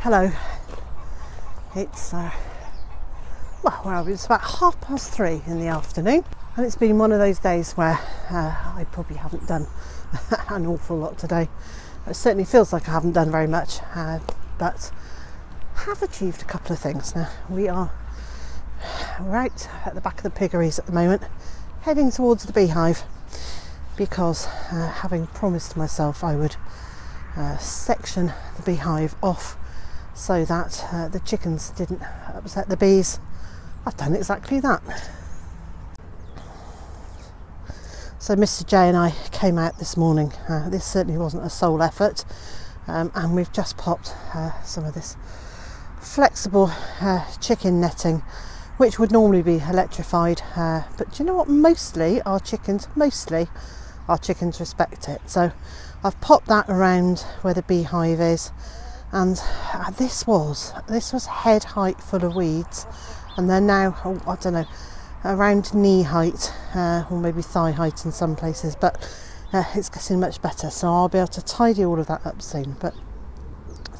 Hello. It's it's about 3:30 in the afternoon, and it's been one of those days where I probably haven't done an awful lot today. It certainly feels like I haven't done very much, but have achieved a couple of things. Now we are right at the back of the piggeries at the moment, heading towards the beehive, because having promised myself I would section the beehive off so that the chickens didn't upset the bees, I've done exactly that. So Mr. J and I came out this morning. This certainly wasn't a sole effort, and we've just popped some of this flexible chicken netting, which would normally be electrified, but do you know what, mostly our chickens respect it. So I've popped that around where the beehive is, and this was head height full of weeds, and they're now, oh, I don't know, around knee height, or maybe thigh height in some places, but it's getting much better, so I'll be able to tidy all of that up soon. But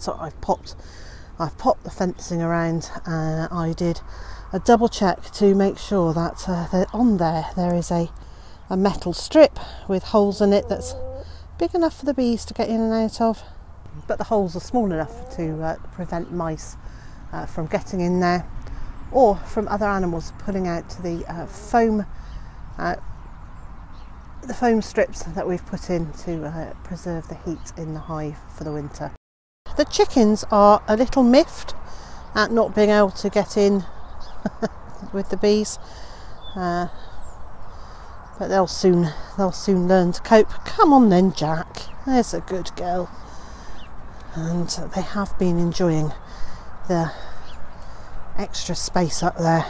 so I've popped the fencing around, and I did a double check to make sure that on there is a metal strip with holes in it that's big enough for the bees to get in and out of, but the holes are small enough to prevent mice from getting in there, or from other animals pulling out the foam strips that we've put in to preserve the heat in the hive for the winter. The chickens are a little miffed at not being able to get in with the bees, but they'll soon learn to cope. Come on then, Jack, there's a good girl. And they have been enjoying the extra space up there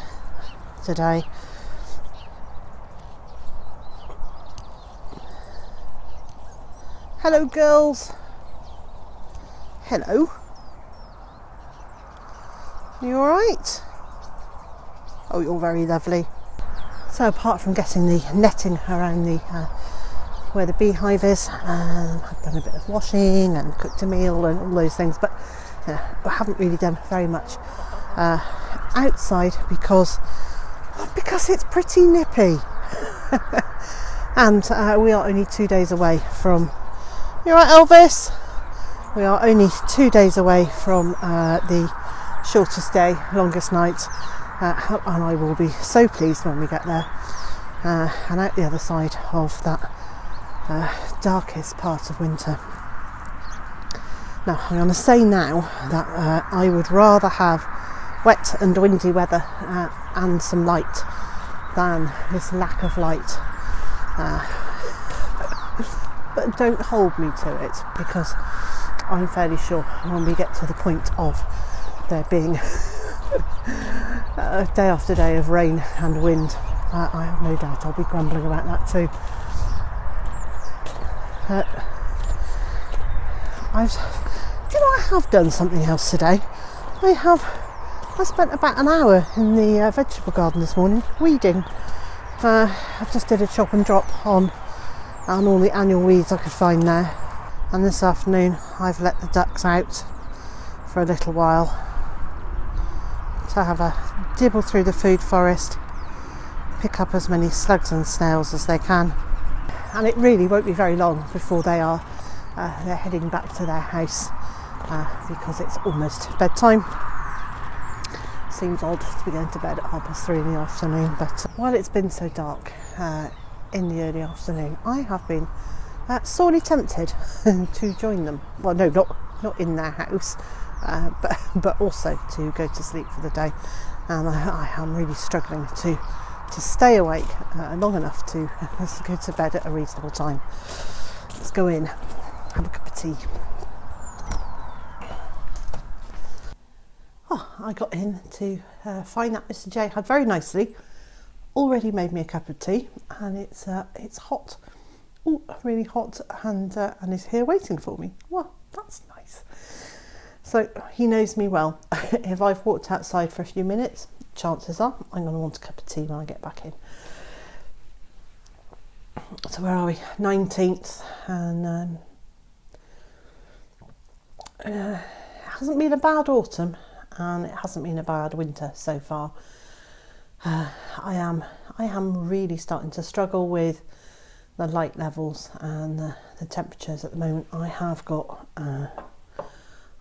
today. Hello, girls. Hello. You all right? Oh, you're very lovely. So apart from getting the netting around the where the beehive is, I've done a bit of washing and cooked a meal and all those things, but I haven't really done very much outside because it's pretty nippy. And we are only 2 days away from, you all right, Elvis? We are only 2 days away from the shortest day, longest night, and I will be so pleased when we get there, and out the other side of that darkest part of winter. Now I'm going to say now that I would rather have wet and windy weather and some light than this lack of light, but don't hold me to it, because I'm fairly sure when we get to the point of there being day after day of rain and wind, I have no doubt I'll be grumbling about that too. I have done something else today. I spent about an hour in the vegetable garden this morning weeding. I just did a chop and drop on all the annual weeds I could find there, and this afternoon I've let the ducks out for a little while to have a dibble through the food forest, pick up as many slugs and snails as they can. And it really won't be very long before they are they're heading back to their house, because it's almost bedtime. Seems odd to be going to bed at 3:30 in the afternoon, but while it's been so dark in the early afternoon, I have been sorely tempted to join them. Well, no, not in their house, but also to go to sleep for the day. And I am really struggling to stay awake long enough to go to bed at a reasonable time. Let's go in, have a cup of tea. Oh, I got in to find that Mr. J had very nicely already made me a cup of tea, and it's hot, ooh, really hot, and is here waiting for me. Well, that's nice. So he knows me well. If I've walked outside for a few minutes, chances are I'm going to want a cup of tea when I get back in. So where are we? 19th, and it hasn't been a bad autumn and it hasn't been a bad winter so far. I am really starting to struggle with the light levels and the temperatures at the moment. I have got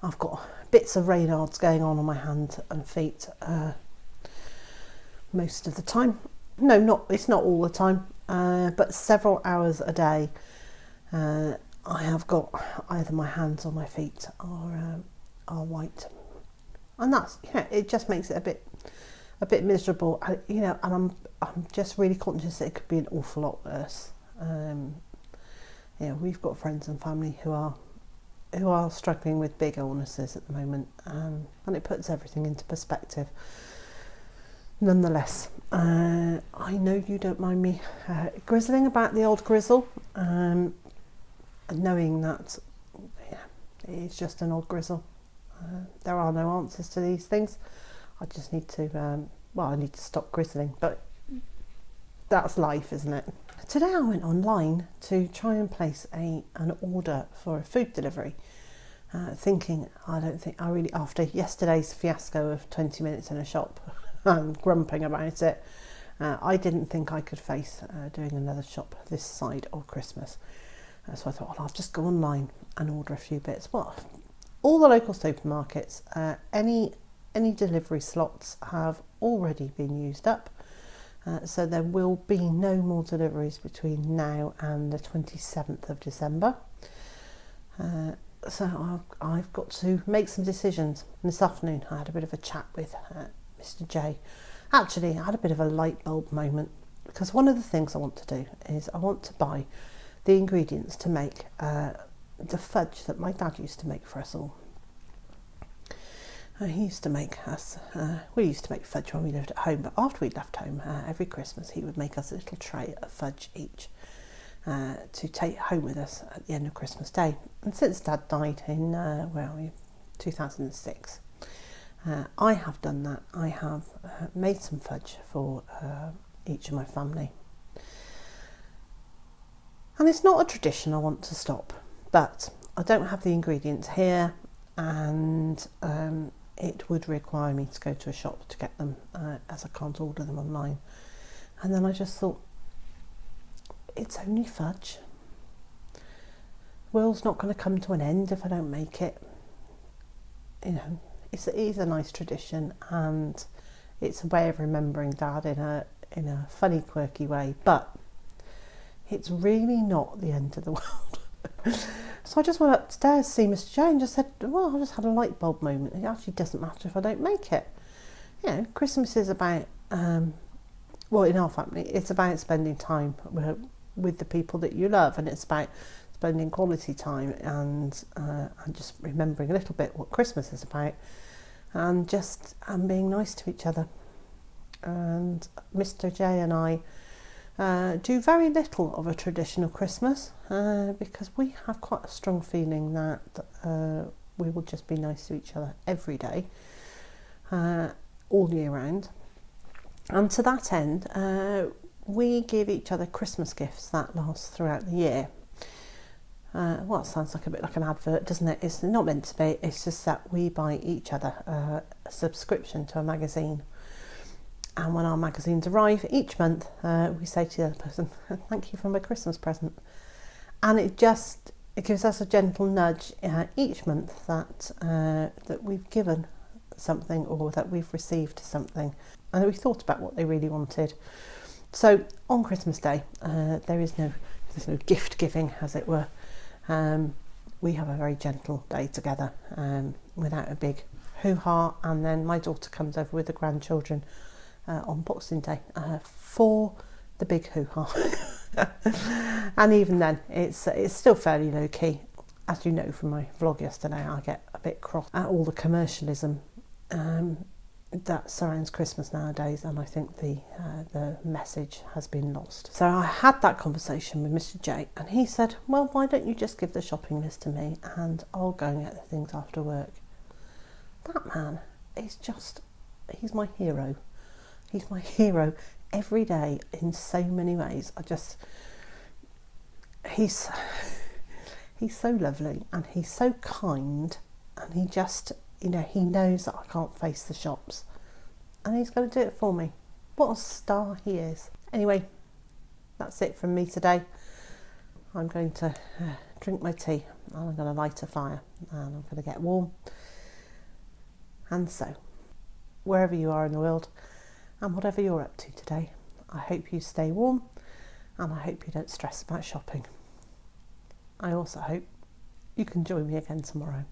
I've got bits of Raynards going on my hand and feet most of the time. No, it's not all the time, but several hours a day. I have got either my hands or my feet are white, and that's, you know, it just makes it a bit miserable. And I'm just really conscious that it could be an awful lot worse. Yeah, we've got friends and family who are struggling with big illnesses at the moment, and it puts everything into perspective. Nonetheless, I know you don't mind me grizzling about the old grizzle, and knowing that, yeah, it's just an old grizzle. There are no answers to these things. I just need to, well, I need to stop grizzling, but that's life, isn't it? Today I went online to try and place an order for a food delivery, thinking, I really, after yesterday's fiasco of 20 minutes in a shop and grumping about it, I didn't think I could face doing another shop this side of Christmas. So I thought, well, I'll just go online and order a few bits. Well, all the local supermarkets, any delivery slots have already been used up, so there will be no more deliveries between now and the 27th of December. So I've got to make some decisions. And this afternoon I had a bit of a chat with Mr. J. Actually, I had a bit of a light bulb moment, because one of the things I want to do is I want to buy the ingredients to make the fudge that my dad used to make for us all. He used to make us, we used to make fudge when we lived at home, but after we'd left home, every Christmas he would make us a little tray of fudge each to take home with us at the end of Christmas Day. And since Dad died in, 2006, I have done that. I have made some fudge for each of my family. And it's not a tradition I want to stop, but I don't have the ingredients here, and it would require me to go to a shop to get them, as I can't order them online. And then I just thought, it's only fudge. The world's not going to come to an end if I don't make it. You know, it is a nice tradition, and it's a way of remembering Dad in a funny, quirky way, but it's really not the end of the world. So I just went upstairs to see Mr. J and just said, well, I just had a light bulb moment. It actually doesn't matter if I don't make it. You know, Christmas is about, well, in our family, it's about spending time with the people that you love, and it's about spending quality time and just remembering a little bit what Christmas is about, and just being nice to each other. And Mr. J and I do very little of a traditional Christmas, because we have quite a strong feeling that we will just be nice to each other every day, all year round. And to that end, we give each other Christmas gifts that last throughout the year. Well, it sounds like a bit like an advert, doesn't it? It's not meant to be, it's just that we buy each other a subscription to a magazine. And when our magazines arrive each month, we say to the other person, thank you for my Christmas present. And it gives us a gentle nudge each month that that we've given something, or that we've received something, and that we've thought about what they really wanted. So on Christmas Day, there's no gift giving, as it were. We have a very gentle day together, without a big hoo-ha. And then my daughter comes over with the grandchildren on Boxing Day for the big hoo-ha. And even then it's still fairly low-key. As you know from my vlog yesterday, I get a bit cross at all the commercialism that surrounds Christmas nowadays, and I think the message has been lost. So I had that conversation with Mr. J, and he said, well, why don't you just give the shopping list to me and I'll go and get the things after work. That man is just, he's my hero. He's my hero every day in so many ways. I just, he's so lovely, and he's so kind, and he just, you know, he knows that I can't face the shops, and he's going to do it for me. What a star he is. Anyway, that's it from me today. I'm going to drink my tea, and I'm going to light a fire, and I'm going to get warm. And so, wherever you are in the world, and whatever you're up to today, I hope you stay warm, and I hope you don't stress about shopping. I also hope you can join me again tomorrow.